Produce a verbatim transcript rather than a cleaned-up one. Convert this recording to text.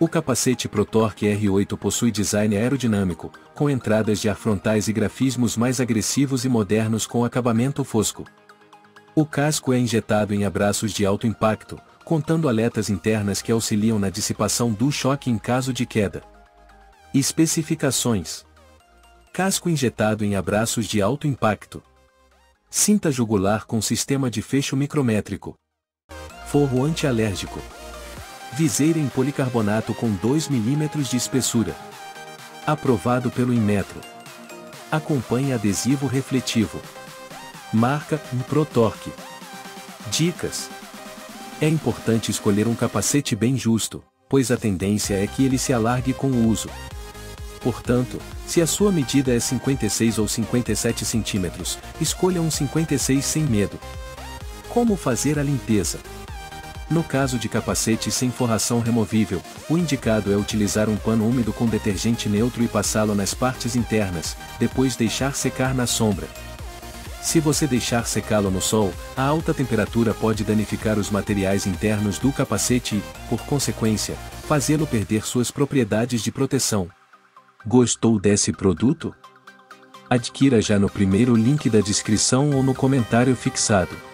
O capacete Pro Tork R oito possui design aerodinâmico, com entradas de ar frontais e grafismos mais agressivos e modernos com acabamento fosco. O casco é injetado em abraços de alto impacto, contando aletas internas que auxiliam na dissipação do choque em caso de queda. Especificações: casco injetado em abraços de alto impacto, cinta jugular com sistema de fecho micrométrico, forro antialérgico, viseira em policarbonato com dois milímetros de espessura. Aprovado pelo Inmetro. Acompanhe adesivo refletivo. Marca Pro Tork. Dicas: é importante escolher um capacete bem justo, pois a tendência é que ele se alargue com o uso. Portanto, se a sua medida é cinquenta e seis ou cinquenta e sete centímetros, escolha um cinquenta e seis sem medo. Como fazer a limpeza? No caso de capacete sem forração removível, o indicado é utilizar um pano úmido com detergente neutro e passá-lo nas partes internas, depois deixar secar na sombra. Se você deixar secá-lo no sol, a alta temperatura pode danificar os materiais internos do capacete e, por consequência, fazê-lo perder suas propriedades de proteção. Gostou desse produto? Adquira já no primeiro link da descrição ou no comentário fixado.